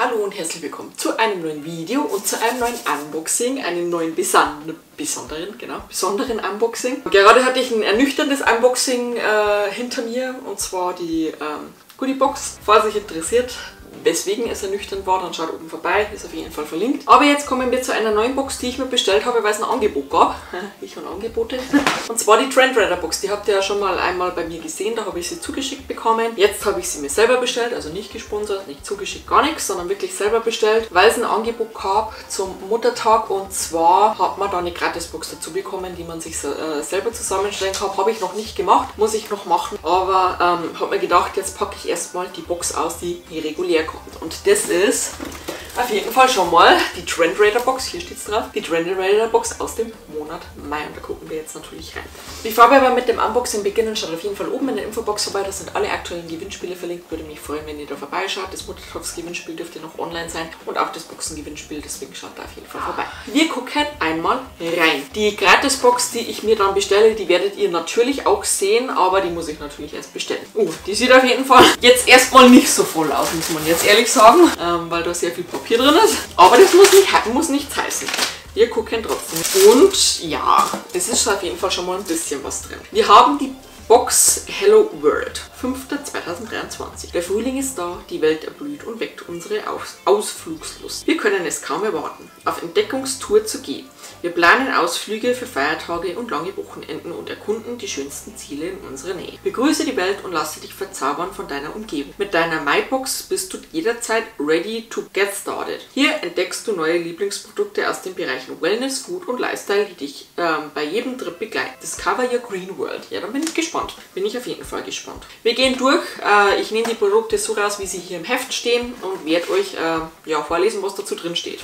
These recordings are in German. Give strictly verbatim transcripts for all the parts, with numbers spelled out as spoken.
Hallo und herzlich willkommen zu einem neuen Video und zu einem neuen Unboxing, einem neuen besonderen, genau, besonderen Unboxing. Gerade hatte ich ein ernüchterndes Unboxing äh, hinter mir, und zwar die ähm, Goodiebox. Falls euch interessiert, weswegen es ernüchternd war, dann schaut oben vorbei, ist auf jeden Fall verlinkt. Aber jetzt kommen wir zu einer neuen Box, die ich mir bestellt habe, weil es ein Angebot gab. Ich und Angebote. Und zwar die Trendraider Box, die habt ihr ja schon mal einmal bei mir gesehen, da habe ich sie zugeschickt bekommen. Jetzt habe ich sie mir selber bestellt, also nicht gesponsert, nicht zugeschickt, gar nichts, sondern wirklich selber bestellt, weil es ein Angebot gab zum Muttertag, und zwar hat man da eine Gratisbox dazu bekommen, die man sich äh, selber zusammenstellen kann. Habe ich noch nicht gemacht, muss ich noch machen, aber ähm, habe mir gedacht, jetzt packe ich erstmal die Box aus, die regulär kommt. Und das ist auf jeden Fall schon mal die Trendraider Box, hier steht es drauf, die Trendraider Box aus dem Monat Mai. Und da gucken wir jetzt natürlich rein. Bevor wir aber mit dem Unboxing beginnen, schaut auf jeden Fall oben in der Infobox vorbei, da sind alle aktuellen Gewinnspiele verlinkt. Würde mich freuen, wenn ihr da vorbeischaut. Das Muttertagsgewinnspiel dürfte noch online sein und auch das Boxengewinnspiel, deswegen schaut da auf jeden Fall vorbei. Wir gucken einmal rein. Die Gratisbox, die ich mir dann bestelle, die werdet ihr natürlich auch sehen, aber die muss ich natürlich erst bestellen. Oh, die sieht auf jeden Fall jetzt erstmal nicht so voll aus, muss man jetzt ehrlich sagen, ähm, weil da sehr viel Papier hier drin ist, aber das muss nicht, muss nichts heißen. Wir gucken trotzdem. Und ja, es ist auf jeden Fall schon mal ein bisschen was drin. Wir haben die Box Hello World, fünfter zweitausenddreiundzwanzig. Der Frühling ist da, die Welt erblüht und weckt unsere Aus Ausflugslust. Wir können es kaum erwarten, auf Entdeckungstour zu gehen. Wir planen Ausflüge für Feiertage und lange Wochenenden und erkunden die schönsten Ziele in unserer Nähe. Begrüße die Welt und lasse dich verzaubern von deiner Umgebung. Mit deiner MyBox bist du jederzeit ready to get started. Hier entdeckst du neue Lieblingsprodukte aus den Bereichen Wellness, Food und Lifestyle, die dich ähm, bei jedem Trip begleiten. Discover your green world. Ja, dann bin ich gespannt. Bin ich auf jeden Fall gespannt. Wir gehen durch. Äh, ich nehme die Produkte so raus, wie sie hier im Heft stehen, und werde euch äh, ja, vorlesen, was dazu drin steht.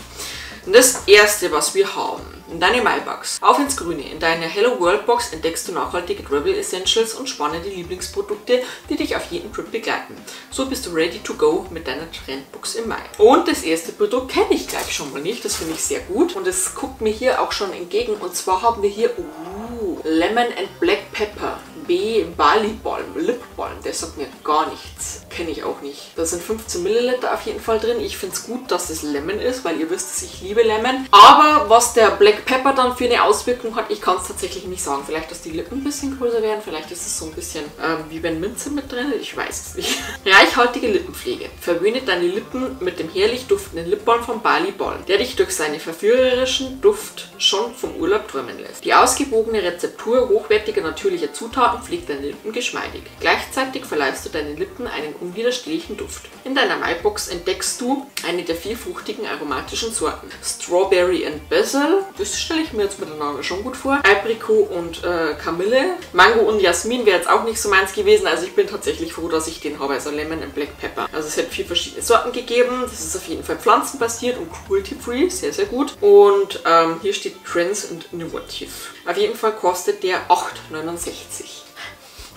Und das erste, was wir haben, in deine MyBox. Auf ins Grüne. In deiner Hello World Box entdeckst du nachhaltige Travel Essentials und spannende Lieblingsprodukte, die dich auf jeden Trip begleiten. So bist du ready to go mit deiner Trendbox im Mai. Und das erste Produkt kenne ich gleich schon mal nicht. Das finde ich sehr gut. Und es guckt mir hier auch schon entgegen. Und zwar haben wir hier uh, Lemon and Black Pepper. B. Bali Balm, Lip Balm, der sagt mir gar nichts. Kenne ich auch nicht. Da sind fünfzehn Milliliter auf jeden Fall drin. Ich finde es gut, dass es Lemon ist, weil ihr wisst, ich liebe Lemon. Aber was der Black Pepper dann für eine Auswirkung hat, ich kann es tatsächlich nicht sagen. Vielleicht, dass die Lippen ein bisschen größer werden, vielleicht ist es so ein bisschen ähm, wie wenn Minze mit drin ist, ich weiß es nicht. Reichhaltige Lippenpflege. Verwöhne deine Lippen mit dem herrlich duftenden Lipbalm von Bali Balm, der dich durch seinen verführerischen Duft schon vom Urlaub träumen lässt. Die ausgewogene Rezeptur hochwertiger natürlicher Zutaten pflegt deine Lippen geschmeidig. Gleichzeitig verleihst du deinen Lippen einen unwiderstehlichen Duft. In deiner MyBox entdeckst du eine der vier fruchtigen aromatischen Sorten. Strawberry and Basil, das stelle ich mir jetzt miteinander schon gut vor. Aprikot und äh, Kamille. Mango und Jasmin wäre jetzt auch nicht so meins gewesen, also ich bin tatsächlich froh, dass ich den habe. Also Lemon and Black Pepper. Also es hat vier verschiedene Sorten gegeben. Das ist auf jeden Fall pflanzenbasiert und cruelty-free. Sehr, sehr gut. Und ähm, hier steht Trends and Innovative. Auf jeden Fall kostet der acht neunundsechzig.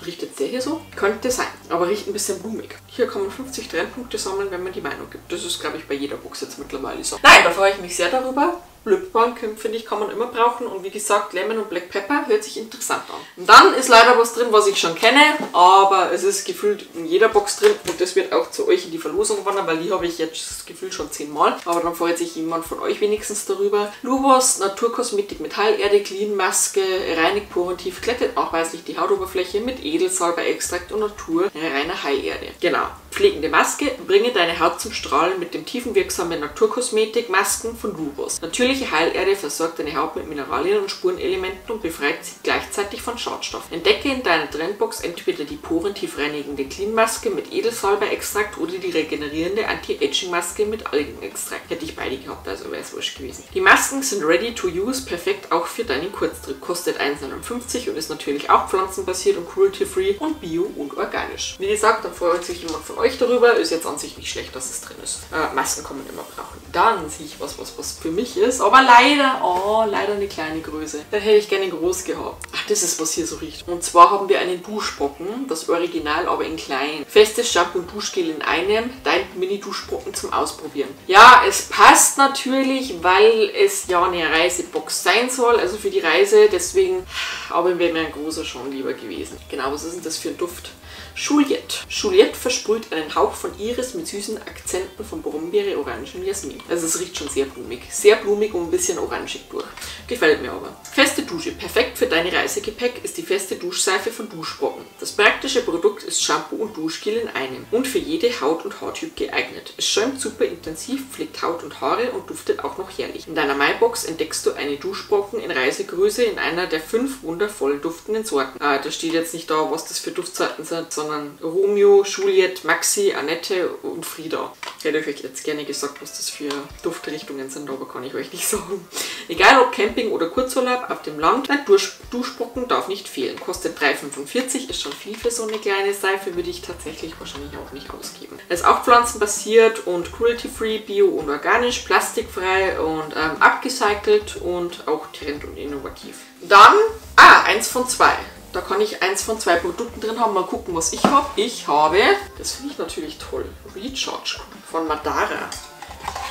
Riecht jetzt der hier so? Könnte sein, aber riecht ein bisschen blumig. Hier kann man fünfzig Trendpunkte sammeln, wenn man die Meinung gibt. Das ist, glaube ich, bei jeder Box jetzt mittlerweile so. Nein, da freue ich mich sehr darüber. Lipbalm, finde ich, kann man immer brauchen. Und wie gesagt, Lemon und Black Pepper hört sich interessant an. Und dann ist leider was drin, was ich schon kenne, aber es ist gefühlt in jeder Box drin. Und das wird auch zu euch in die Verlosung wandern, weil die habe ich jetzt das Gefühl schon zehnmal. Aber dann freut sich jemand von euch wenigstens darüber. Luvos, Naturkosmetik mit Heilerde, Clean Maske, reinigt pur und tief, glättet nachweislich die Hautoberfläche mit Edelsalbei-Extrakt und Natur, reiner Heilerde. Genau. Pflegende Maske, bringe deine Haut zum Strahlen mit dem tiefenwirksamen Naturkosmetik-Masken von Luvos. Natürlich Heilerde versorgt deine Haut mit Mineralien und Spurenelementen und befreit sie gleichzeitig von Schadstoffen. Entdecke in deiner Trendbox entweder die porentiefreinigende Clean-Maske mit Edelsalbei-Extrakt oder die regenerierende Anti-Aging-Maske mit Algenextrakt. Hätte ich beide gehabt, also wäre es wurscht gewesen. Die Masken sind ready to use, perfekt auch für deinen Kurztrip. Kostet eins neunundfünfzig und ist natürlich auch pflanzenbasiert und cruelty-free und bio und organisch. Wie gesagt, dann freut sich jemand von euch darüber. Ist jetzt an sich nicht schlecht, dass es drin ist. Äh, Masken kann man immer brauchen. Dann sehe ich was, was, was für mich ist. Aber leider, oh, leider eine kleine Größe. Dann hätte ich gerne groß gehabt. Ach, das ist, was hier so riecht. Und zwar haben wir einen Duschbrocken, das Original, aber in klein. Festes Shampoo und Duschgel in einem, dein Mini-Duschbrocken zum Ausprobieren. Ja, es passt natürlich, weil es ja eine Reisebox sein soll, also für die Reise, deswegen, aber wäre mir ein großer schon lieber gewesen. Genau, was ist denn das für ein Duft? Juliette. Juliette versprüht einen Hauch von Iris mit süßen Akzenten von Brombeere, Orange und Jasmin. Also es riecht schon sehr blumig. Sehr blumig und ein bisschen orangig durch. Gefällt mir aber. Feste Dusche. Perfekt für dein Reisegepäck ist die feste Duschseife von Duschbrocken. Das praktische Produkt ist Shampoo und Duschgel in einem und für jede Haut und Hauttyp geeignet. Es schäumt super intensiv, pflegt Haut und Haare und duftet auch noch herrlich. In deiner MyBox entdeckst du eine Duschbrocken in Reisegröße in einer der fünf wundervoll duftenden Sorten. Ah, da steht jetzt nicht da, was das für Duftsorten sind, sondern Romeo, Juliette, Maxi, Annette und Frieda. Hätte ich euch jetzt gerne gesagt, was das für Duftrichtungen sind, aber kann ich euch nicht sagen. Egal ob Camping oder Kurzurlaub auf dem Land, ein Dusch Duschbrocken darf nicht fehlen. Kostet drei fünfundvierzig, ist schon viel für so eine kleine Seife, würde ich tatsächlich wahrscheinlich auch nicht ausgeben. Es ist auch pflanzenbasiert und cruelty-free, bio und organisch, plastikfrei und ähm, abgecycelt und auch trend- und innovativ. Dann, ah, eins von zwei. Da kann ich eins von zwei Produkten drin haben. Mal gucken, was ich habe. Ich habe, das finde ich natürlich toll, Recharge von Madara.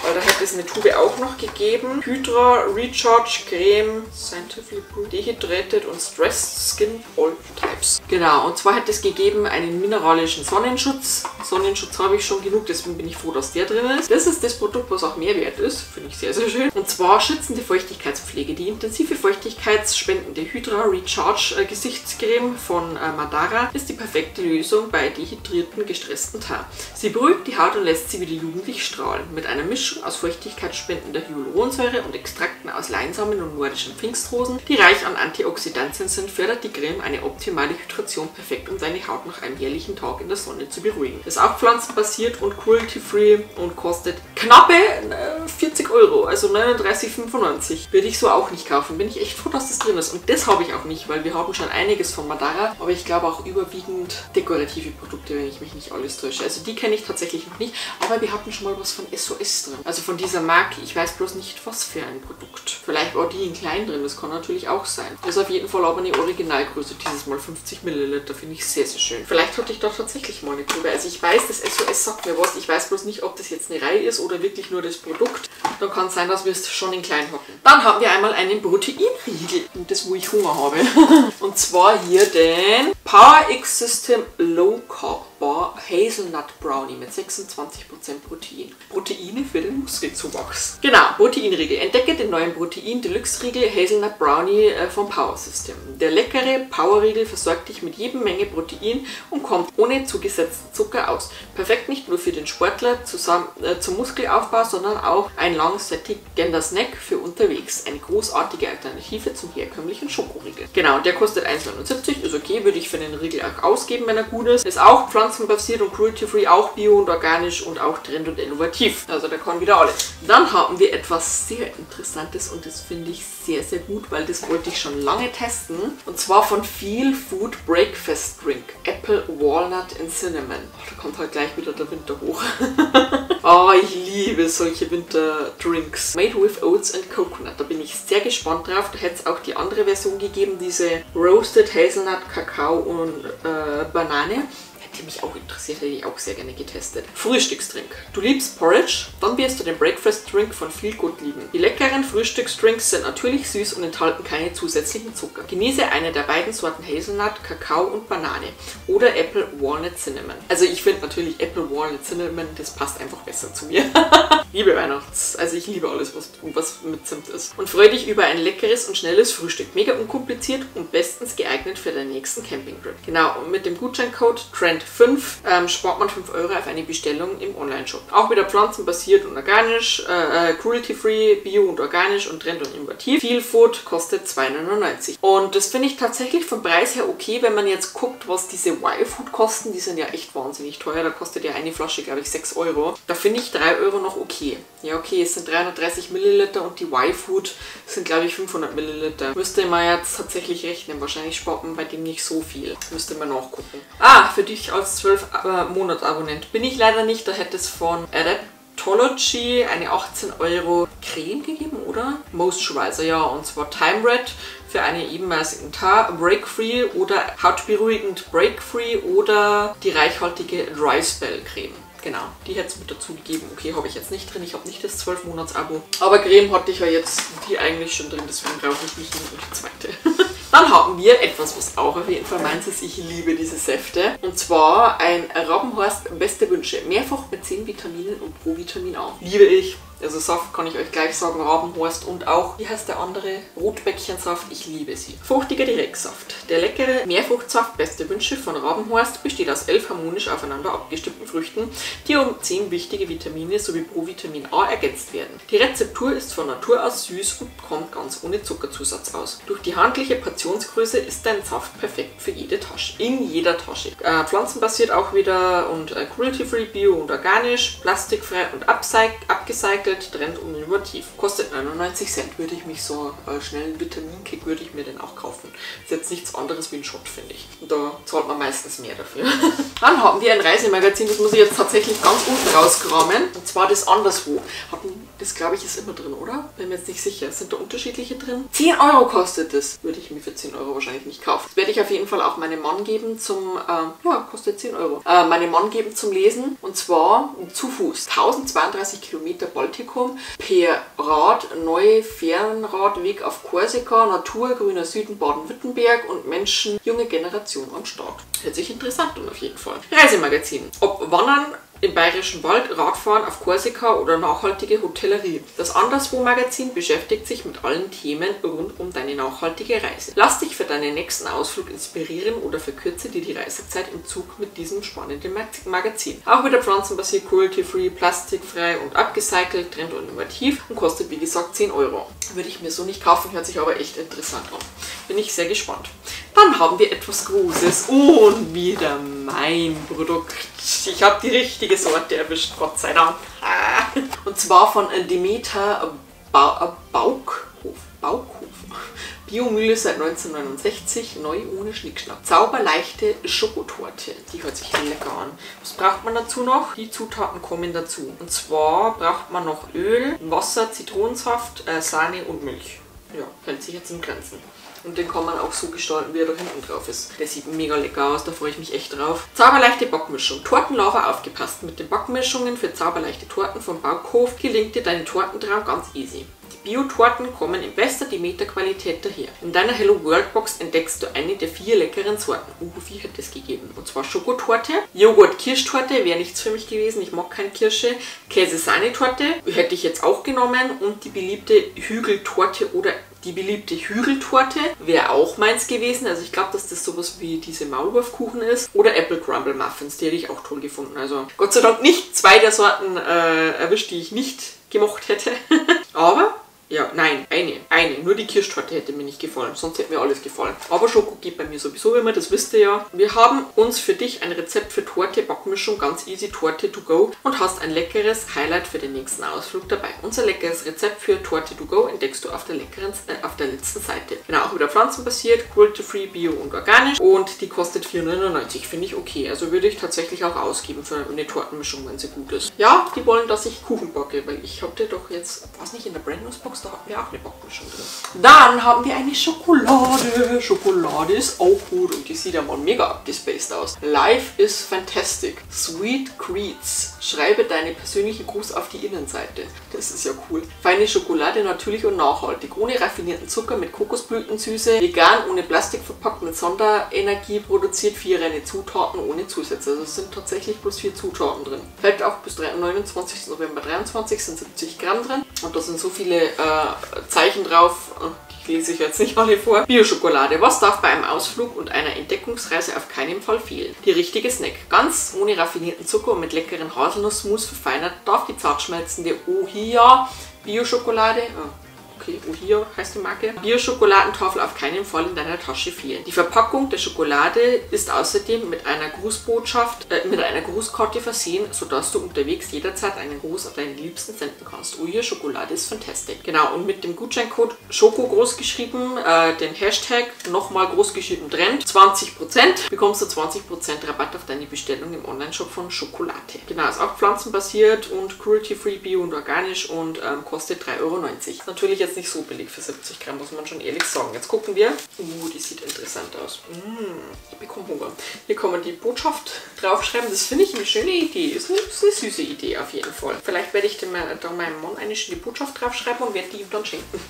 Weil da hätte es eine Tube auch noch gegeben. Hydra Recharge Creme Scientific Dehydrated und Stressed Skin All Types. Genau, und zwar hätte es gegeben einen mineralischen Sonnenschutz. Sonnenschutz habe ich schon genug, deswegen bin ich froh, dass der drin ist. Das ist das Produkt, was auch mehr wert ist. Finde ich sehr, sehr schön. Und zwar schützende Feuchtigkeitspflege. Die intensive feuchtigkeitsspendende Hydra Recharge Gesichtscreme von Madara ist die perfekte Lösung bei dehydrierten, gestressten Haar. Sie beruhigt die Haut und lässt sie wieder jugendlich strahlen. Mit einer Mischung aus feuchtigkeitsspendender Hyaluronsäure und Extrakten aus Leinsamen und nordischen Pfingstrosen, die reich an Antioxidantien sind, fördert die Creme eine optimale Hydration perfekt, um deine Haut nach einem herrlichen Tag in der Sonne zu beruhigen. Ist auch pflanzenbasiert und cruelty-free und kostet knappe äh, vierzig Euro, also neununddreißig fünfundneunzig. Würde ich so auch nicht kaufen, bin ich echt froh, dass das drin ist. Und das habe ich auch nicht, weil wir haben schon einiges von Madara, aber ich glaube auch überwiegend dekorative Produkte, wenn ich mich nicht alles täusche. Also die kenne ich tatsächlich noch nicht, aber wir hatten schon mal was von S O S drin. Also von dieser Marke, ich weiß bloß nicht, was für ein Produkt. Vielleicht war die in klein drin, das kann natürlich auch sein. Das ist auf jeden Fall aber eine Originalgröße, dieses Mal fünfzig Milliliter, finde ich sehr, sehr schön. Vielleicht hatte ich da tatsächlich mal eine Tube. Also ich weiß, das S O S sagt mir was, ich weiß bloß nicht, ob das jetzt eine Reihe ist oder wirklich nur das Produkt. Dann kann es sein, dass wir es schon in klein hocken. Dann haben wir einmal einen Proteinriegel. Und das, wo ich Hunger habe. Und zwar hier den Power X System Low Carb Bar Hazelnut Brownie mit sechsundzwanzig Prozent Protein. Proteine für den Muskelzuwachs. Genau, Proteinriegel. Entdecke den neuen Protein Deluxe Riegel Hazelnut Brownie vom Power System. Der leckere Power Riegel versorgt dich mit jeder Menge Protein und kommt ohne zugesetzten Zucker aus. Perfekt nicht nur für den Sportler zusammen, äh, zum Muskelaufbau, sondern auch ein langsättigender Snack für unterwegs. Eine großartige Alternative zum herkömmlichen Schokoriegel. Genau, der kostet eins neunundsiebzig, ist okay, würde ich für den Riegel auch ausgeben, wenn er gut ist. Ist auch pflanzenbasiert und cruelty-free, auch bio und organisch und auch trend und innovativ. Also da kann wieder alles. Dann haben wir etwas sehr Interessantes und das finde ich sehr, sehr gut, weil das wollte ich schon lange testen. Und zwar von Feel Food Breakfast Drink. Apple, Walnut and Cinnamon. Oh, da kommt halt gleich wieder der Winter hoch. Oh, ich liebe solche Winterdrinks. Made with Oats and Coconut. Da bin ich sehr gespannt drauf. Da hätte es auch die andere Version gegeben, diese Roasted Hazelnut, Kakao und äh, Banane. Die mich auch interessiert, hätte ich auch sehr gerne getestet. Frühstücksdrink. Du liebst Porridge? Dann wirst du den Breakfast Drink von Feel Good lieben. Die leckeren Frühstücksdrinks sind natürlich süß und enthalten keine zusätzlichen Zucker. Genieße eine der beiden Sorten Hazelnut, Kakao und Banane oder Apple, Walnut, Cinnamon. Also ich finde natürlich Apple, Walnut, Cinnamon, das passt einfach besser zu mir. Liebe Weihnachts, also ich liebe alles, was, was mit Zimt ist. Und freue dich über ein leckeres und schnelles Frühstück. Mega unkompliziert und bestens geeignet für deinen nächsten Campingtrip. Genau, und mit dem Gutscheincode Trend fünf ähm, spart man fünf Euro auf eine Bestellung im Online-Shop. Auch wieder pflanzenbasiert und organisch, äh, cruelty-free, bio und organisch und trend- und innovativ. Feel Food kostet zwei neunundneunzig. Und das finde ich tatsächlich vom Preis her okay, wenn man jetzt guckt, was diese Y-Food kosten. Die sind ja echt wahnsinnig teuer. Da kostet ja eine Flasche, glaube ich, sechs Euro. Da finde ich drei Euro noch okay. Ja, okay, es sind dreihundertdreißig Milliliter und die Y-Food sind, glaube ich, fünfhundert Milliliter. Müsste man jetzt tatsächlich rechnen. Wahrscheinlich spart man bei dem nicht so viel. Müsste man nachgucken. Ah, für dich als zwölf-Monats-Abonnent bin ich leider nicht. Da hätte es von Adaptology eine achtzehn Euro Creme gegeben, oder? Moisturizer, ja, und zwar Time Red. Für einen ebenmäßigen Tag, Break Free oder hautberuhigend Break Free oder die reichhaltige Dry Spell Creme. Genau, die hätte es mit dazu gegeben. Okay, habe ich jetzt nicht drin. Ich habe nicht das zwölf Monats Abo. Aber Creme hatte ich ja jetzt die eigentlich schon drin, deswegen brauche ich nicht noch die zweite. Dann haben wir etwas, was auch auf jeden Fall meins ist. Ich liebe diese Säfte. Und zwar ein Rabenhorst Beste Wünsche. Mehrfach mit zehn Vitaminen und Provitamin A. Liebe ich. Also Saft kann ich euch gleich sagen, Rabenhorst und auch, wie heißt der andere, Rotbäckchensaft, ich liebe sie. Fruchtiger Direktsaft. Der leckere Meerfruchtsaft Beste Wünsche von Rabenhorst besteht aus elf harmonisch aufeinander abgestimmten Früchten, die um zehn wichtige Vitamine sowie Provitamin A ergänzt werden. Die Rezeptur ist von Natur aus süß und kommt ganz ohne Zuckerzusatz aus. Durch die handliche Portionsgröße ist ein Saft perfekt für jede Tasche, in jeder Tasche. Äh, pflanzenbasiert auch wieder und äh, cruelty-free, bio und organisch, plastikfrei und abgecycelt. Trend und innovativ. Kostet neunundneunzig Cent, würde ich mich so äh, schnell einen Vitaminkick würde ich mir den auch kaufen. Ist jetzt nichts anderes wie ein Shot, finde ich. Und da zahlt man meistens mehr dafür. Dann haben wir ein Reisemagazin, das muss ich jetzt tatsächlich ganz unten rauskramen. Und zwar das Anderswo. Hatten, das glaube ich ist immer drin, oder? Bin mir jetzt nicht sicher. Sind da unterschiedliche drin? zehn Euro kostet das. Würde ich mir für zehn Euro wahrscheinlich nicht kaufen. Das werde ich auf jeden Fall auch meinem Mann geben zum, äh, ja, kostet zehn Euro. Äh, meinem Mann geben zum Lesen. Und zwar zu Fuß. tausendzweiunddreißig Kilometer Baltic. Per Rad, neue Fernradweg auf Korsika, Natur, grüner Süden, Baden-Württemberg und Menschen, junge Generation am Start. Hört sich interessant an auf jeden Fall. Reisemagazin. Ob Wandern im Bayerischen Wald, Radfahren auf Korsika oder nachhaltige Hotellerie. Das Anderswo-Magazin beschäftigt sich mit allen Themen rund um deine nachhaltige Reise. Lass dich für deinen nächsten Ausflug inspirieren oder verkürze dir die Reisezeit im Zug mit diesem spannenden Magazin. Auch wieder pflanzenbasiert, cruelty-free, plastikfrei und upcycelt, trend und innovativ und kostet wie gesagt zehn Euro. Würde ich mir so nicht kaufen, hört sich aber echt interessant an. Bin ich sehr gespannt. Dann haben wir etwas Großes und wieder mein Produkt. Ich habe die richtige Sorte erwischt, Gott sei Dank. Und zwar von Demeter ba Bauckhof. Bauckhof. Biomühle seit neunzehnhundertneunundsechzig, neu ohne Schnickschnack. Zauberleichte Schokotorte. Die hört sich lecker an. Was braucht man dazu noch? Die Zutaten kommen dazu. Und zwar braucht man noch Öl, Wasser, Zitronensaft, äh, Sahne und Milch. Ja, hält sich jetzt im Grenzen. Und den kann man auch so gestalten, wie er da hinten drauf ist. Der sieht mega lecker aus, da freue ich mich echt drauf. Zauberleichte Backmischung. Tortenlava aufgepasst. Mit den Backmischungen für zauberleichte Torten vom Bauckhof gelingt dir dein Tortentraum ganz easy. Die Bio-Torten kommen in bester Demeter-Qualität daher. In deiner Hello World Box entdeckst du eine der vier leckeren Sorten. Uh, wie hat es gegeben? Und zwar Schokotorte, Joghurt-Kirschtorte, wäre nichts für mich gewesen, ich mag keine Kirsche, Käse-Sahne-Torte, hätte ich jetzt auch genommen und die beliebte Hügeltorte oder die beliebte Hügeltorte wäre auch meins gewesen. Also ich glaube, dass das sowas wie diese Maulwurfkuchen ist. Oder Apple Crumble Muffins, die hätte ich auch toll gefunden. Also Gott sei Dank nicht zwei der Sorten äh, erwischt, die ich nicht gemocht hätte. Aber, ja, nein, eine, eine. Nur die Kirschtorte hätte mir nicht gefallen, sonst hätte mir alles gefallen. Aber Schoko geht bei mir sowieso immer, das wisst ihr ja. Wir haben uns für dich ein Rezept für Torte, Backmischung, ganz easy, Torte to go und hast ein leckeres Highlight für den nächsten Ausflug dabei. Unser leckeres Rezept für Torte to go entdeckst du auf der leckeren, äh, auf der letzten Seite. Genau, auch wieder pflanzenbasiert, cruelty-free, bio und organisch und die kostet vier neunundneunzig, finde ich okay. Also würde ich tatsächlich auch ausgeben für eine Tortenmischung, wenn sie gut ist. Ja, die wollen, dass ich Kuchen backe, weil ich hatte doch jetzt, was nicht, in der Brandnussbox, da hatten wir auch eine Backmischung drin. Dann haben wir eine Schokolade. Schokolade ist auch gut und die sieht ja mal mega abgespaced aus. Life is fantastic. Sweet Creeds. Schreibe deine persönliche Gruß auf die Innenseite. Das ist ja cool. Feine Schokolade, natürlich und nachhaltig. Ohne raffinierten Zucker, mit Kokosblütensüße. Vegan, ohne Plastik verpackt, mit Sonderenergie produziert. Vier reine Zutaten ohne Zusätze. Also es sind tatsächlich bloß vier Zutaten drin. Fällt auch bis neunundzwanzigsten November dreiundzwanzig, sind siebzig Gramm drin. Und da sind so viele äh, Zeichen drauf, die lese ich jetzt nicht alle vor. Bio-Schokolade, was darf bei einem Ausflug und einer Entdeckungsreise auf keinen Fall fehlen? Die richtige Snack. Ganz ohne raffinierten Zucker und mit leckeren Haselnuss-Mousse verfeinert darf die zartschmelzende Ohia Bio-Schokolade. Oh. Okay, Ohia heißt die Marke. Bio-Schokoladentafel auf keinen Fall in deiner Tasche fehlen. Die Verpackung der Schokolade ist außerdem mit einer Grußbotschaft, äh, mit einer Grußkarte versehen, sodass du unterwegs jederzeit einen Gruß an deinen Liebsten senden kannst. Ohia Schokolade ist fantastic. Genau, und mit dem Gutscheincode Schoko groß geschrieben, äh, den Hashtag nochmal groß geschrieben Trend, zwanzig Prozent, bekommst du zwanzig Prozent Rabatt auf deine Bestellung im Onlineshop von Schokolade. Genau, ist auch pflanzenbasiert und cruelty-free, bio und organisch und ähm, kostet drei Euro neunzig. Natürlich jetzt nicht so billig für siebzig Gramm, muss man schon ehrlich sagen. Jetzt gucken wir. Uh, die sieht interessant aus. Mm, ich bekomme Hunger. Hier kann man die Botschaft draufschreiben. Das finde ich eine schöne Idee. Ist eine, ist eine süße Idee auf jeden Fall. Vielleicht werde ich dem, da meinem Mann eine schöne Botschaft draufschreiben und werde die ihm dann schenken.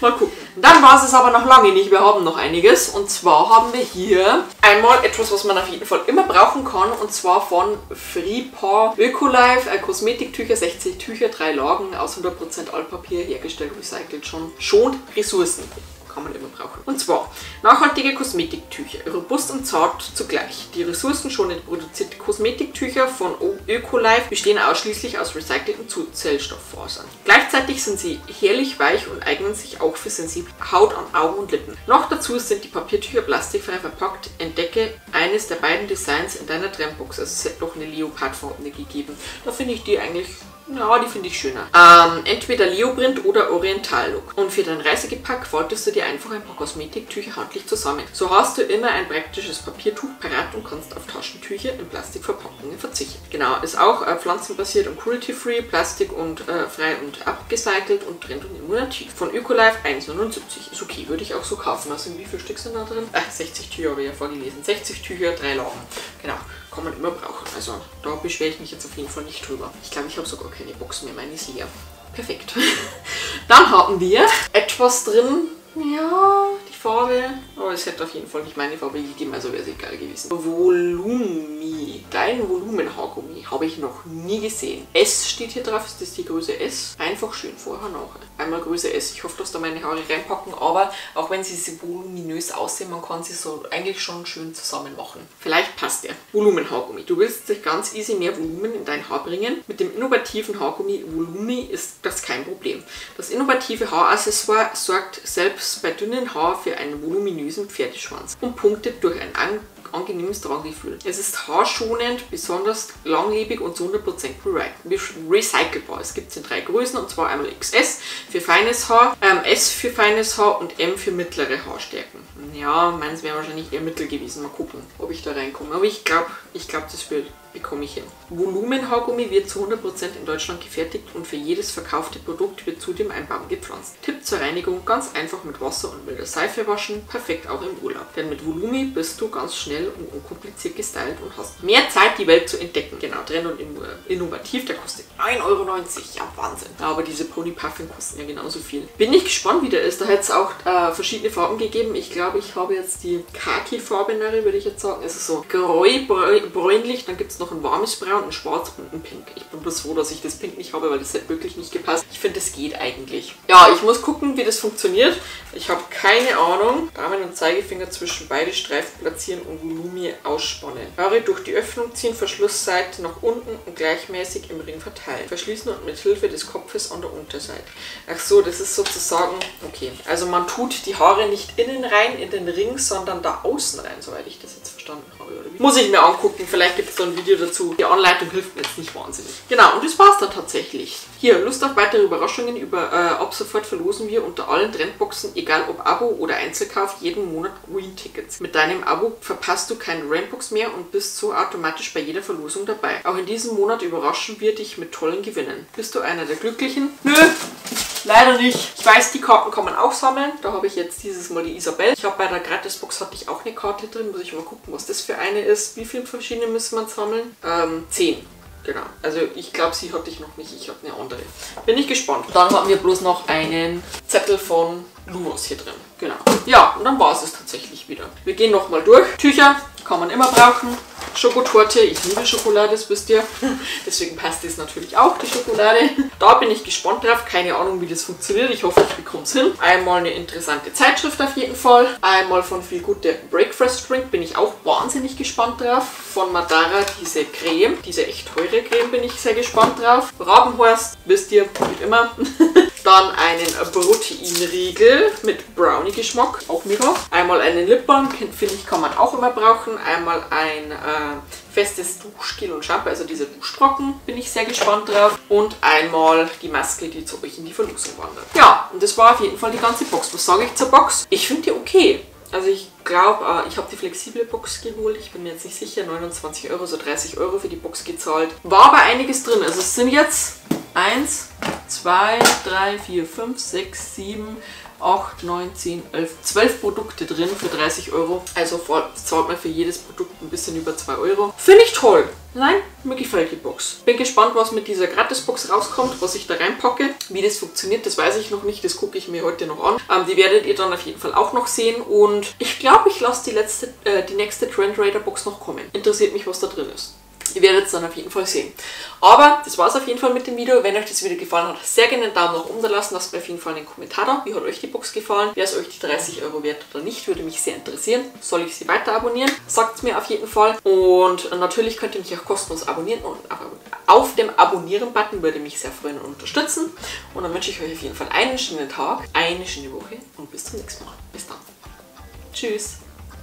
Mal gucken. Dann war es aber noch lange nicht. Wir haben noch einiges. Und zwar haben wir hier einmal etwas, was man auf jeden Fall immer brauchen kann. Und zwar von Freepa Oecolife. Kosmetiktücher, sechzig Tücher, drei Lagen aus hundert Prozent Altpapier, hergestellt, recycelt, schon. Schont Ressourcen. Kann man immer brauchen. Und zwar nachhaltige Kosmetiktücher, robust und zart zugleich. Die ressourcenschonend produzierten Kosmetiktücher von oecolife bestehen ausschließlich aus recycelten Zellstofffasern. Gleichzeitig sind sie herrlich weich und eignen sich auch für sensible Haut an Augen und Lippen. Noch dazu sind die Papiertücher plastikfrei verpackt. Entdecke eines der beiden Designs in deiner Trendbox. Also es hat noch eine Leopardfarbene gegeben. Da finde ich die eigentlich... Ja, die finde ich schöner. Ähm, entweder Leoprint oder Oriental-Look. Und für dein Reisegepäck faltest du dir einfach ein paar Kosmetiktücher handlich zusammen. So hast du immer ein praktisches Papiertuch parat und kannst auf Taschentücher in Plastikverpackungen verzichten. Genau, ist auch äh, pflanzenbasiert und cruelty-free, plastik- und äh, frei und abgecycelt und trend- und immunativ. Von Ökolife eins neunundsiebzig. Ist okay, würde ich auch so kaufen. Also wie viele Stück sind da drin? Ach, sechzig Tücher habe ich ja vorgelesen. sechzig Tücher, drei Lagen. Genau. Kann man immer brauchen. Also da beschwere ich mich jetzt auf jeden Fall nicht drüber. Ich glaube, ich habe sogar keine Box mehr. Meine ist leer. Perfekt. Dann haben wir etwas drin. Ja, die Farbe. Aber es hätte auf jeden Fall nicht meine Farbe gegeben, also wäre es egal gewesen. VOLUMMI. Dein Volumenhaargummi. Habe ich noch nie gesehen. S steht hier drauf. Ist das die Größe S? Einfach schön vorher, nachher. Einmal Größe S. Ich hoffe, dass da meine Haare reinpacken. Aber auch wenn sie so voluminös aussehen, man kann sie so eigentlich schon schön zusammen machen. Vielleicht passt der. Volumenhaargummi. Du willst ganz easy mehr Volumen in dein Haar bringen. Mit dem innovativen Haargummi VOLUMMI ist das kein Problem. Das innovative Haaraccessoire sorgt selbst bei dünnen Haaren für einen voluminösen Pferdeschwanz und punktet durch ein an angenehmes Tragegefühl. Es ist haarschonend, besonders langlebig und zu hundert Prozent recycelbar. Es gibt es in drei Größen, und zwar einmal X S für feines Haar, ähm, S für feines Haar und M für mittlere Haarstärken. Ja, meins wäre wahrscheinlich eher mittel gewesen. Mal gucken, ob ich da reinkomme. Aber ich glaube, ich glaube, das wird... bekomme ich hin. Volumenhaargummi wird zu hundert Prozent in Deutschland gefertigt und für jedes verkaufte Produkt wird zudem ein Baum gepflanzt. Tipp zur Reinigung, ganz einfach mit Wasser und milder Seife waschen, perfekt auch im Urlaub. Denn mit VOLUMMI bist du ganz schnell und unkompliziert gestylt und hast mehr Zeit, die Welt zu entdecken. Genau, Trend und innovativ, der kostet ein Euro neunzig. Ja, Wahnsinn. Aber diese Pony-Puffin kosten ja genauso viel. Bin ich gespannt, wie der ist. Da hätte es auch äh, verschiedene Farben gegeben. Ich glaube, ich habe jetzt die Khaki-Farbenere, würde ich jetzt sagen. Es ist so gräu-bräunlich, dann gibt es noch ein warmes Braun, ein Schwarz und ein Pink. Ich bin bloß froh, dass ich das Pink nicht habe, weil das hätte wirklich nicht gepasst. Ich finde, das geht eigentlich. Ja, ich muss gucken, wie das funktioniert. Ich habe keine Ahnung. Daumen und Zeigefinger zwischen beide Streifen platzieren und VOLUMMI ausspannen. Haare durch die Öffnung ziehen, Verschlussseite nach unten und gleichmäßig im Ring verteilen. Verschließen und mit Hilfe des Kopfes an der Unterseite. Ach so, das ist sozusagen... Okay, also man tut die Haare nicht innen rein in den Ring, sondern da außen rein, soweit ich das jetzt verstanden habe. Oder wie? Muss ich mir angucken, vielleicht gibt es so ein Video dazu. Die Anleitung hilft mir jetzt nicht wahnsinnig. Genau, und das war's dann tatsächlich. Hier, Lust auf weitere Überraschungen. Über, äh, ab sofort verlosen wir unter allen Trendboxen, egal ob Abo oder Einzelkauf, jeden Monat Green-Tickets. Mit deinem Abo verpasst du keine Trendbox mehr und bist so automatisch bei jeder Verlosung dabei. Auch in diesem Monat überraschen wir dich mit tollen Gewinnen. Bist du einer der Glücklichen? Nö, leider nicht. Ich weiß, die Karten kann man auch sammeln. Da habe ich jetzt dieses Mal die Isabelle. Ich habe bei der Gratisbox hatte ich auch eine Karte drin. Muss ich mal gucken, was das für eine ist. Wie viele verschiedene müssen man sammeln? Ähm, zehn. Genau. Also ich glaube, sie hatte ich noch nicht. Ich habe eine andere. Bin ich gespannt. Dann hatten wir bloß noch einen Zettel von Luvos hier drin. Genau. Ja, und dann war es es tatsächlich wieder. Wir gehen nochmal durch. Tücher kann man immer brauchen. Schokotorte. Ich liebe Schokolade, das wisst ihr. Deswegen passt das natürlich auch, die Schokolade. Da bin ich gespannt drauf. Keine Ahnung, wie das funktioniert. Ich hoffe, ich bekomme es hin. Einmal eine interessante Zeitschrift auf jeden Fall. Einmal von Feel Food der Breakfast Drink. Bin ich auch wahnsinnig gespannt drauf. Von Madara diese Creme. Diese echt teure Creme bin ich sehr gespannt drauf. Rabenhorst, wisst ihr, wie immer. Dann einen Proteinriegel mit Brownie-Geschmack, auch mega. Einmal einen Lipbalm, finde ich, kann man auch immer brauchen. Einmal ein äh, festes Duschgel und Shampoo, also diese Duschbrocken, bin ich sehr gespannt drauf. Und einmal die Maske, die zu euch in die Verlosung wandert. Ja, und das war auf jeden Fall die ganze Box. Was sage ich zur Box? Ich finde die okay. Also ich glaube, ich habe die flexible Box geholt. Ich bin mir jetzt nicht sicher. neunundzwanzig Euro, so dreißig Euro für die Box gezahlt. War aber einiges drin. Also es sind jetzt... eins, zwei, drei, vier, fünf, sechs, sieben, acht, neun, zehn, elf, zwölf Produkte drin für dreißig Euro. Also zahlt man für jedes Produkt ein bisschen über zwei Euro. Finde ich toll. Nein, mir gefällt die Box. Bin gespannt, was mit dieser Gratisbox rauskommt, was ich da reinpacke. Wie das funktioniert, das weiß ich noch nicht. Das gucke ich mir heute noch an. Ähm, die werdet ihr dann auf jeden Fall auch noch sehen. Und ich glaube, ich lasse die, letzte, äh, die nächste Trendraider Box noch kommen. Interessiert mich, was da drin ist. Ihr werdet es dann auf jeden Fall sehen. Aber das war es auf jeden Fall mit dem Video. Wenn euch das Video gefallen hat, sehr gerne einen Daumen nach oben da lassen. Lasst mir auf jeden Fall einen Kommentar da. Wie hat euch die Box gefallen? Wäre es euch die dreißig Euro wert oder nicht? Würde mich sehr interessieren. Soll ich sie weiter abonnieren? Sagt es mir auf jeden Fall. Und natürlich könnt ihr mich auch kostenlos abonnieren. Und auf dem Abonnieren-Button würde mich sehr freuen und unterstützen. Und dann wünsche ich euch auf jeden Fall einen schönen Tag, eine schöne Woche und bis zum nächsten Mal. Bis dann. Tschüss.